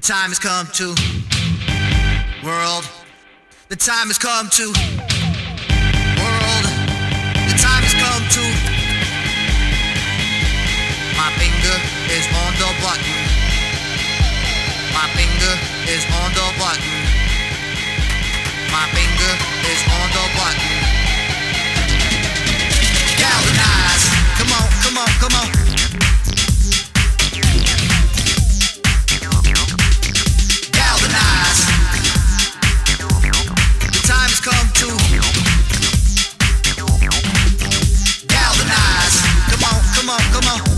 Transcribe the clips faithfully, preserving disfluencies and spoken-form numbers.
The time has come to world. The time has come to world. The time has come to. My finger is on the button. My finger is on the button. My finger is on the button. Galvanize. Come on, come on, come on. Galvanize. The time has come to galvanize. Come on, come on, come on.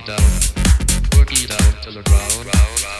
body down, boogie down to the ground, round, round.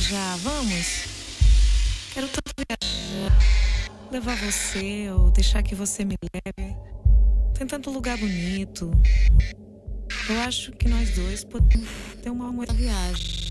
viajar, vamos? Quero tanto viajar, levar você ou deixar que você me leve. Tem tanto lugar bonito. Eu acho que nós dois podemos ter uma boa viagem.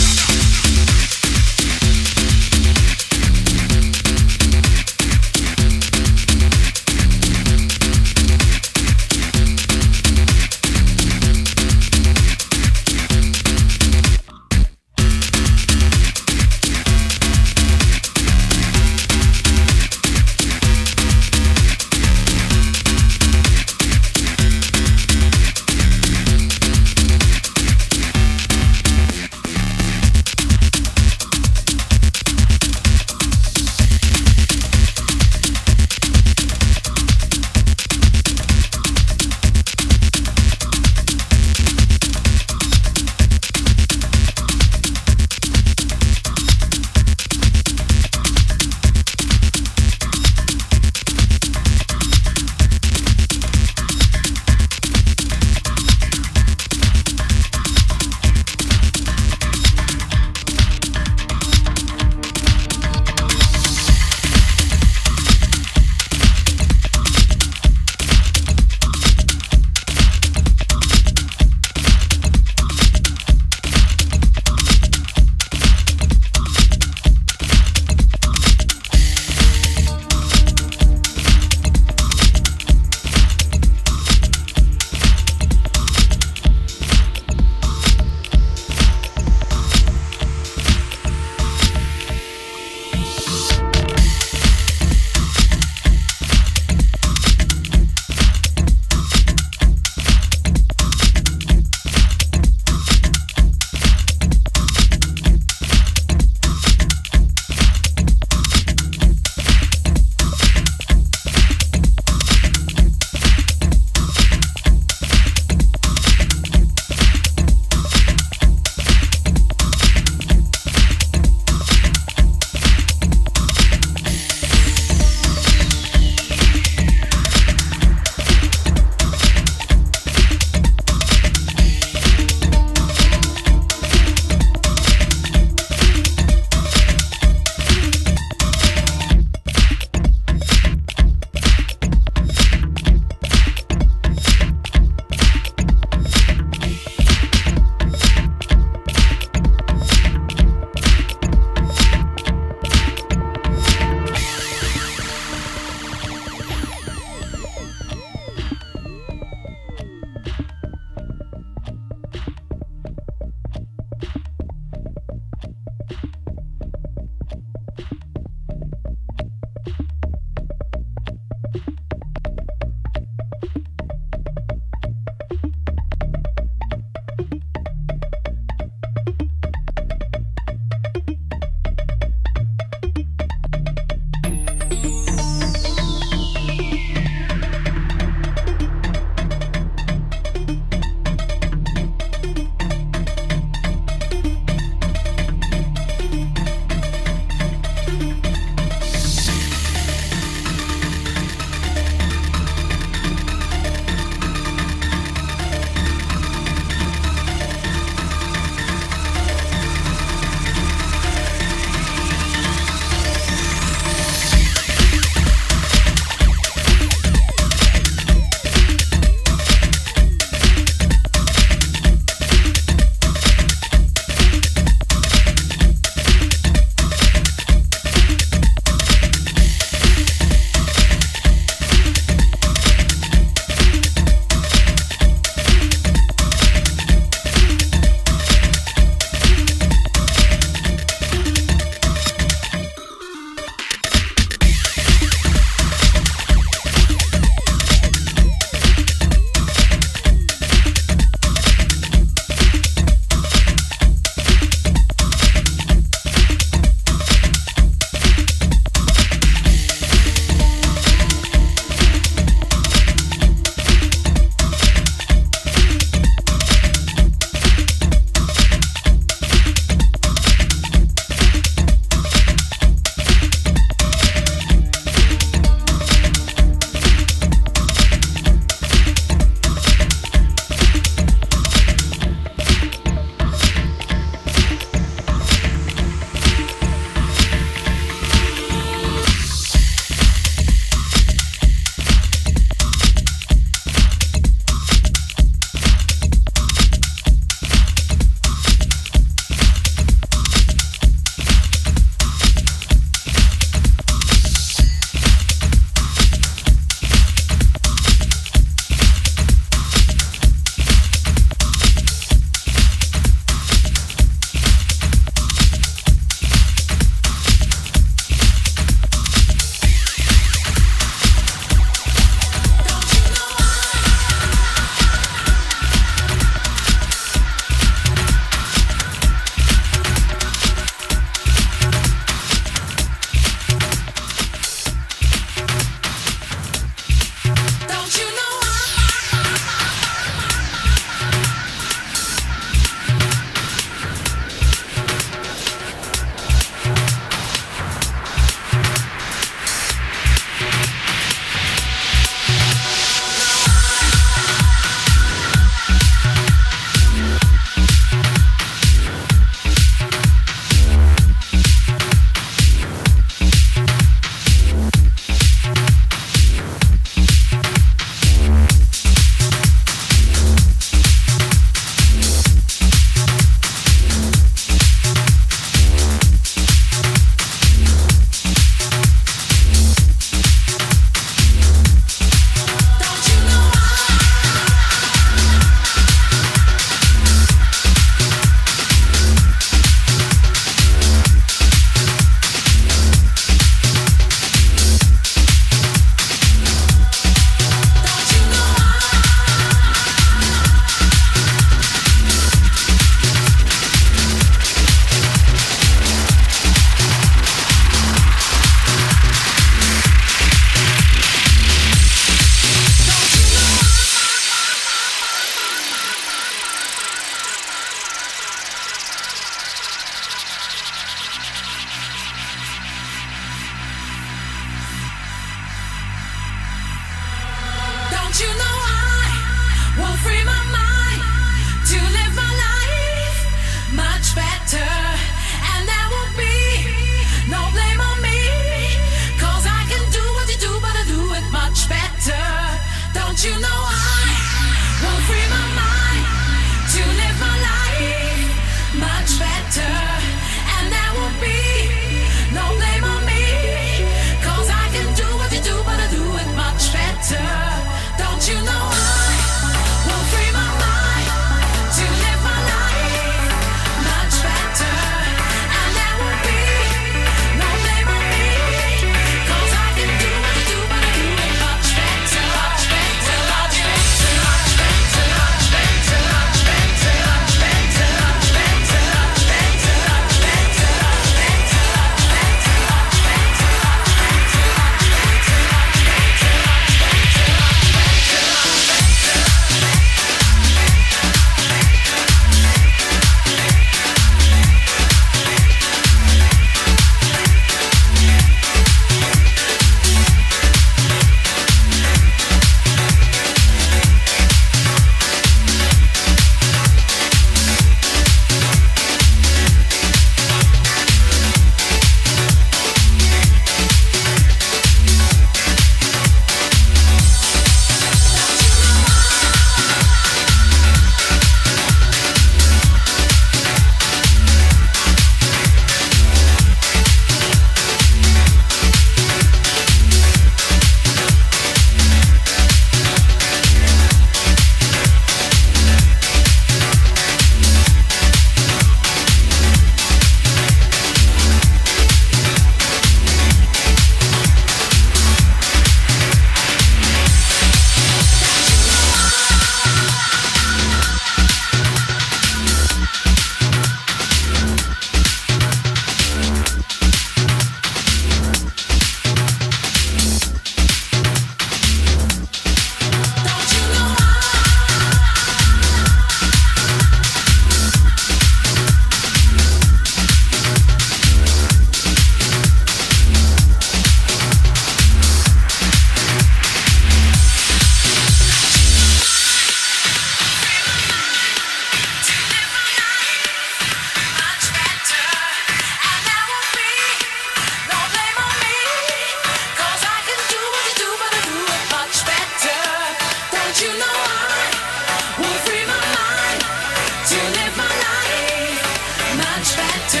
Spectre.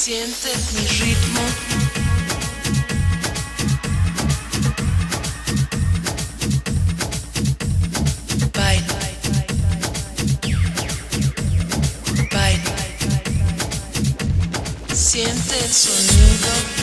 Senta em ritmo. Baile. Baile. Senta el sonido.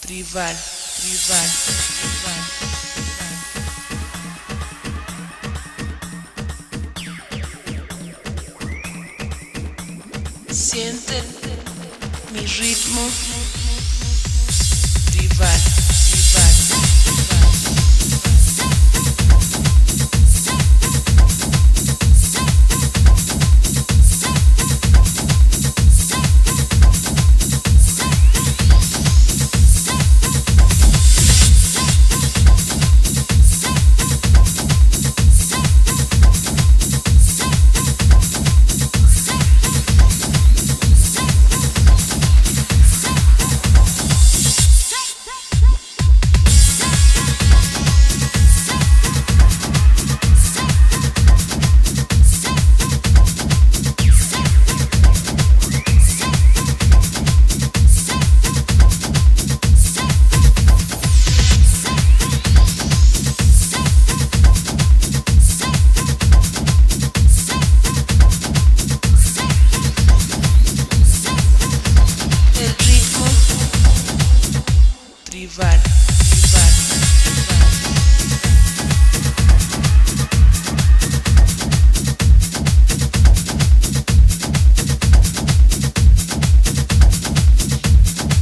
Privar, privar, privar, privar, privar, privar, senta mi ritmo, privar, privar, privar. Privar, privar, privar. Vai, vai, vai. Senta.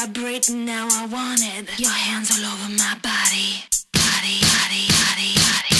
vibrating, now I want it. Your hands all over my body. Body, body, body, body.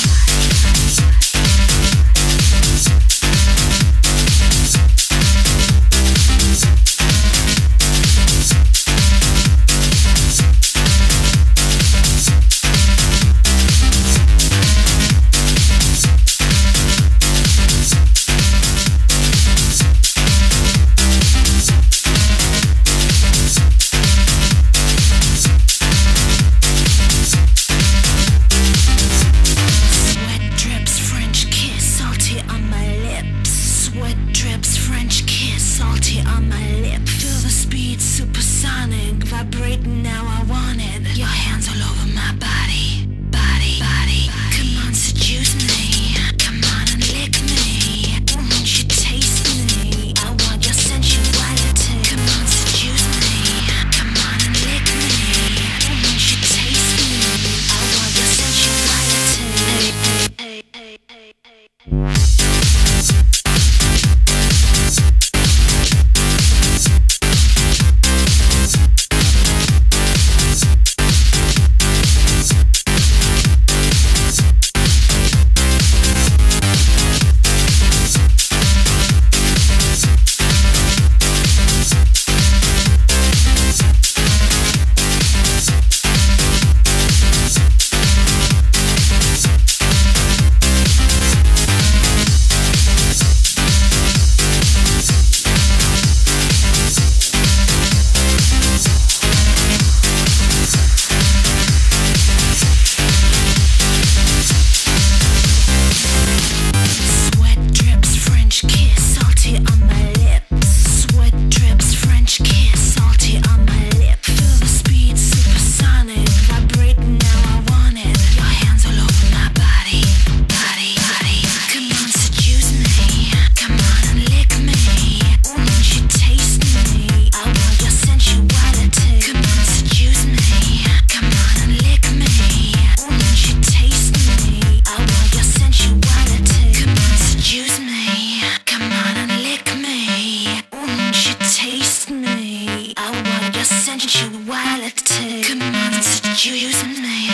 Sensuality, come on, it's you using me.